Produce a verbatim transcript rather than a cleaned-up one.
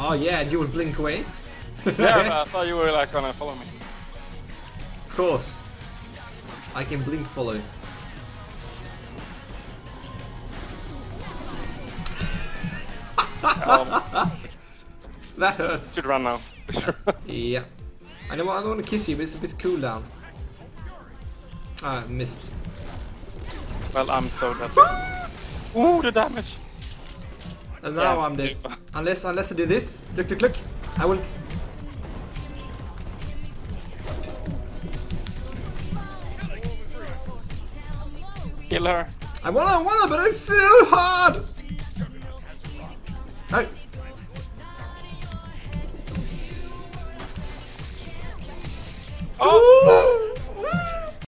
Oh yeah, you would blink away. Yeah, I thought you were like gonna follow me. Of course. I can blink follow. um, that hurts. Should run now. Yeah. I know I don't want to kiss you, but it's a bit cooldown. Ah, missed. Well, I'm so dead. Ooh, the damage. And now yeah, I'm dead. unless, unless I do this. Look, look, look. I will. Kill her. I wanna, I wanna, but it's so hard. Oh. Oh. Ooh.